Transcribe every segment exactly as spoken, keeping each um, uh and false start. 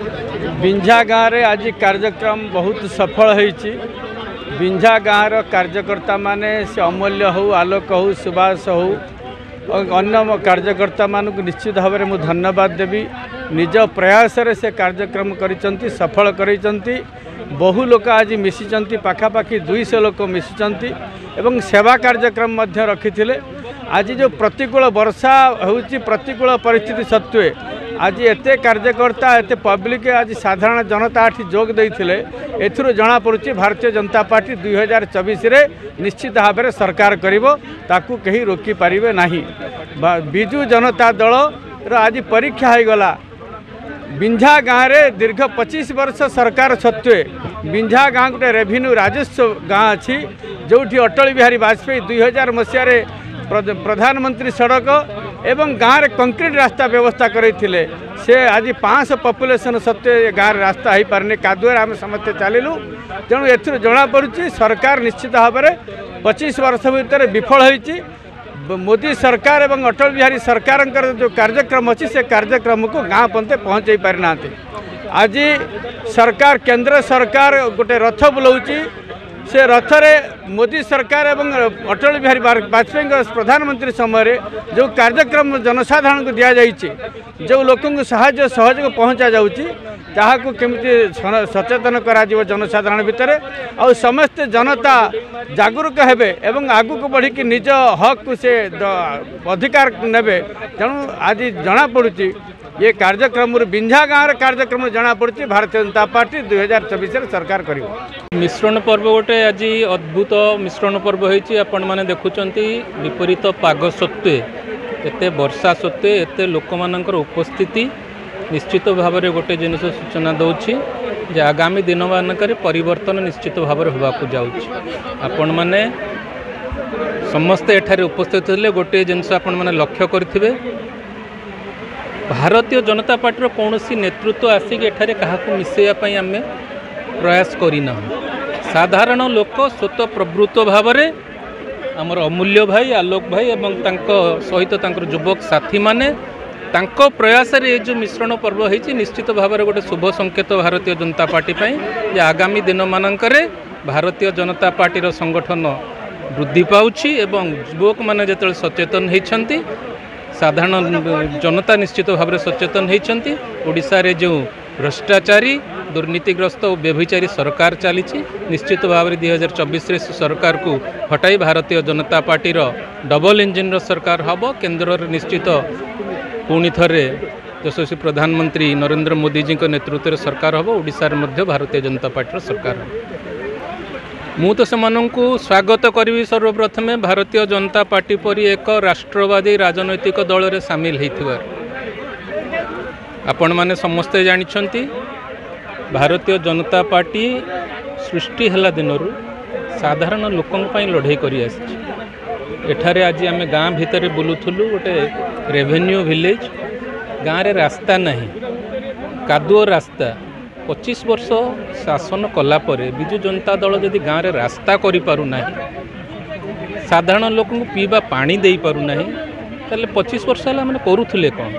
बिंझा गाँव रे आज कार्यक्रम बहुत सफल होईची। बिंझा गाँव रो कार्यकर्ता माने से अमूल्य हो, आलोक हो, सुभाष हो और अन्य कार्यकर्ता मानक निश्चित भाव में धन्यवाद देवी। निज प्रयास रे से कार्यक्रम करिसंती, सफल करिसंती। बहु लोक आज मिसिसंती, पाखापाखी दुईश लोक मिसिसंती एवं सेवा कार्यक्रम मध्य रखिथिले। आज जो प्रतिकूल वर्षा होउची, प्रतिकूल परिस्थिति सत्वे आज एते कार्यकर्ता एते पब्लिक आज साधारण जनता आठ जोग देइथिले। एथुरु जना पड़ुची भारतीय जनता पार्टी दुई हजार चौबीस रे निश्चित भाव सरकार करिवो, ताकु कहीं रोकी पारिबे नाही। बीजू जनता दल रो आज परीक्षा हो गला। बिंझा गाँव रे दीर्घ पच्चीस वर्ष सरकार सत्वे बिंझा गाँव गोटे रेवेन्यू राजस्व गाँव अच्छी, जोठी अटल बिहारी वाजपेयी दुई हजार मसीह प्रधानमंत्री सड़क एवं गाँव रे कंक्रीट रास्ता व्यवस्था करते। से आज पाँच सौ पपुलेसन सत्वे गाँव रास्ता हो पारे, कादुए आम समस्ते चलूँ। तेणु एथुरु जना पड़ुची सरकार निश्चित भाव में पच्चीस वर्ष भितर विफल होती। मोदी सरकार एवं अटल बिहारी सरकार जो कार्यक्रम अच्छी से कार्यक्रम को गाँव पंते पहुँच पारि ना। आज सरकार केंद्र सरकार गोटे रथ बुलाऊँगी, से रथरे मोदी सरकार एवं अटल बिहारी वाजपेयी प्रधानमंत्री समय जो कार्यक्रम जनसाधारण को दि जाइए, जो लोक साहाय्य सहयोग पहुँचा जाऊँगी, ताकू केमती सचेतन करा जीव जनसाधारण भितर और समस्ते जनता जागरूक हेबे एवं आगू को बढ़ी कि निज हक को से अधिकार नेबे। तेणु आज जना पड़ुची ये कार्यक्रम बिंझा गाँव कार्यक्रम जना पड़ुची भारतीय जनता पार्टी दुई हजार चौबीस सरकार कर। मिश्रण पर्व गोटे आज अद्भुत मिश्रण पर्व होती। आपण मैंने देखुंत विपरीत पाग सत्वे, एते वर्षा सत्वे, एते लोक मानकर उपस्थिति निश्चित भाव में गोटे जिन सूचना दौर जे आगामी दिन मानक परिवर्तन निश्चित भाव में होगा जाऊँगी। आपण मैंने समस्ते एठारे उपस्थित थे गोटे जिनस आपण मैंने लक्ष्य करेंगे, भारतीय जनता पार्टी कौन सी नेतृत्व आसिक एठारे क्या मिसेवाई आम प्रयास करना। साधारण लोक स्वत प्रवृत्त भाव में आमर अमूल्य भाई आलोक भाई एवं सहित युवक साथी माने तांको प्रयास रे जो मिश्रण पर्व होती निश्चित भाव में गोटे शुभ संकेत भारतीय जनता पार्टी पाई। आगामी दिन मानक भारतीय जनता पार्टी संगठन वृद्धि पाँच एवं युवक मैंने जो सचेतन होती, साधारण जनता निश्चित भाव में सचेतन होती। ओडिशा रे जो भ्रष्टाचारी दुर्नीतिग्रस्त और व्यभिचारी सरकार चली, निश्चित भाव में दुई हजार चौबीस सरकार को हटाई Bharatiya Janata party double engine सरकार हम। केन्द्र निश्चित पुणी थे यशस्वी प्रधानमंत्री नरेंद्र मोदी जी नेतृत्व में सरकार हम, ओडिशार मध्य भारतीय जनता पार्टी सरकार हम। मु तो सेमानंकु स्वागत करी। सर्वप्रथमे भारतीय जनता पार्टी परि एक राष्ट्रवादी राजनैतिक दल रे सामिल होइथिबार आपण माने समस्ते जानिछंती। भारतीय जनता पार्टी सृष्टि हला दिनरु साधारण लोकन पई लड़ाई करी आछि। एठारे आज आम गाँव भितर बुलूलु, गोटे रेवेन्यू विलेज गाँव रे रास्ता नहीं, कादुओ रास्ता। पच्चीस वर्ष शासन कलापर विजु जनता दल जदि गाँव रे रास्ता करि पारु नाही, साधारण लोक पीवा पानी देई पारु नाही, ताले पच्चीस वर्ष हला माने करूथले कोन।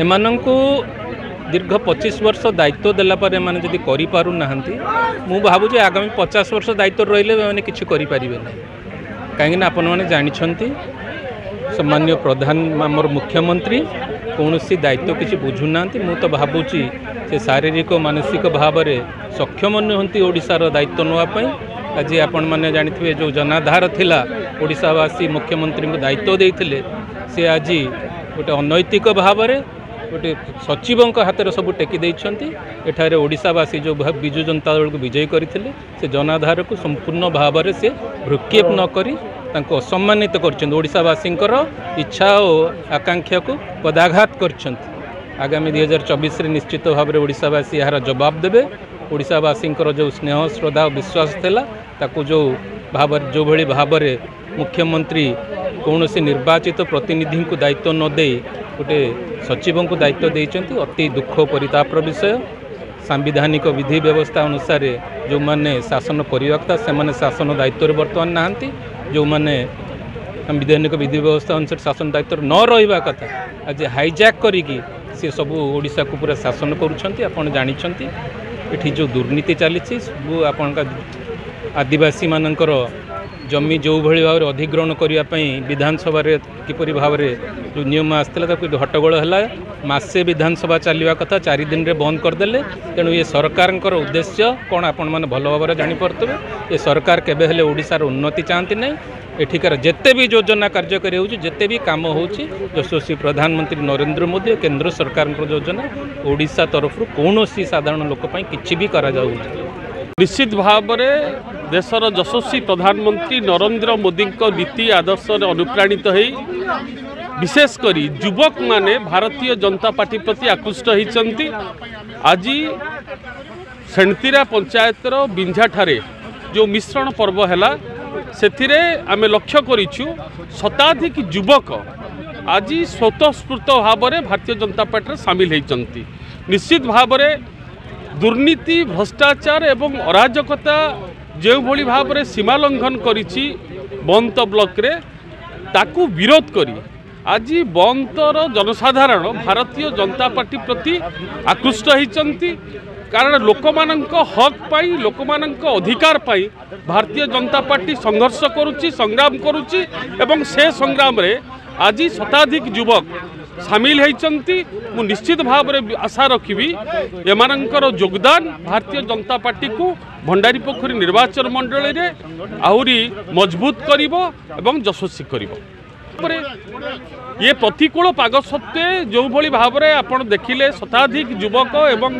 एमानंकु दीर्घ पच्चीस वर्ष दायित्व देलापर एमाने जदि करि पारु नाहंती, मु भाबु जे आगामी पचास वर्ष दायित्व रहिले माने किछि करि पारिबे नाही। काहेकि ना आपण माने जानिछंती सम्मान्य प्रधान आमर मुख्यमंत्री कौन सी दायित्व किसी बुझुना। मु तो भावुची से शारीरिक मानसिक भाव में सक्षम नुहति ओडिशार दायित्व नाप। आज आपण मैंने जानी जो जनाधार थिला ओडिशावासी मुख्यमंत्री को दायित्व देते, से आज गोटे अनैतिक भाव में गोटे सचिव हाथ सब टेकी देती। एठार ओडिशावासी जो विजु जनता दल को विजयी करते, से जनाधार को संपूर्ण भाव में से भ्रुक्षेप नक असम्मानित करशावासी इच्छा और आकांक्षा को पदाघात कर। आगामी दुई हजार चौबीस निश्चित भाव में ओडिशावासी यार जवाब देवे। ओडिशावासी जो स्नेह श्रद्धा और विश्वास था जो भाव जो भली भाव में मुख्यमंत्री कौन से निर्वाचित प्रतिनिधि को दायित्व न दे गोटे सचिव को दायित्व देते, अति दुख परितापर विषय। सांविधानिक विधि व्यवस्था अनुसार जो मैंने शासन करता से शासन दायित्व बर्तमान नहांती, जो मैंने संवैधानिक विधि व्यवस्था अनुसार शासन दायित्व न रहा कथा आज हाइजैक करी सी सबू ओडिशा को पूरा शासन कर जो दुर्नीति चली सबू आपण आदिवासी मानकर जमी जो भाई भाव में अधिग्रहण करने विधानसभा किपर भाव में जो नियम आसाला हट्टगोल है मसे विधानसभा चलने कथा चारिदिन बंद करदे तेणु ये सरकार उद्देश्य कौन आपण मैंने भल भाव जापर ये सरकार केवल ओडार उन्नति चाहती ना एठिकार जिते भी योजना कार्यकारी होते भी कम होशस्वी प्रधानमंत्री नरेंद्र मोदी और केन्द्र सरकार योजना ओडिशा तरफ कौन साधारण लोकपाई किसी भी करा निश्चित भाव में देशर यशस्वी प्रधानमंत्री नरेंद्र मोदी नीति आदर्श अनुप्राणित हो विशेषकर युवक माने भारतीय जनता पार्टी प्रति आकृष्ट होती आज सेणतीरा पंचायत बिंझा ठारे जो मिश्रण पर्व हैला सेथिरे आमे लक्ष्य करिछु शताधिक युवक आज स्वतःस्फूर्त भाव में भारतीय जनता पार्टी में सामिल होती। निश्चित भाव में दुर्नीति भ्रष्टाचार एवं अराजकता जो भली भाव में सीमा लंघन करिछि बंत ब्लॉक रे ताकू विरोध करी आज बंतर जनसाधारण भारतीय जनता पार्टी प्रति आकृष्ट होती कारण लोक हक पाई लोक अधिकार पाई भारतीय जनता पार्टी संघर्ष करुची संग्राम करुची एवं से संग्राम रे आज शताधिक युवक सामिल होती। मु निश्चित भाव रे आशा रखी एमानंकर योगदान भारतीय जनता पार्टी को भंडारी पोखरी निर्वाचन मंडल रे आहुरी मजबूत करिवो एवं यशस्वी करिवो। ये प्रतिकूल पाग सत्वे जो भली भाव में आप देखिले शताधिक युवक एवं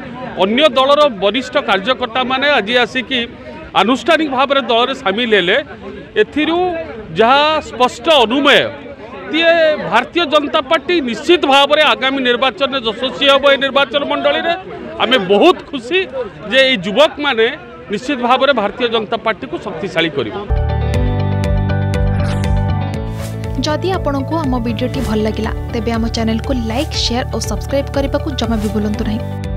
अन्य दलर वरिष्ठ कार्यकर्ता माने आज आसिकी आनुष्ठानिक भाव में दल सामिल हेले एथिरु जहाँ स्पष्ट अनुमेय ये भारतीय जनता पार्टी निश्चित भाव में आगामी निर्वाचन में यशस्वी हम। ये निर्वाचन मंडल में आम बहुत खुशी जे युवक माने निश्चित भाव में भारतीय जनता पार्टी को शक्तिशाली कर। जदि आपंको आम भिड्टे भल लगा तेब आम चैनल को लाइक शेयर और सब्सक्राइब करने को जमा भी भूलु नहीं।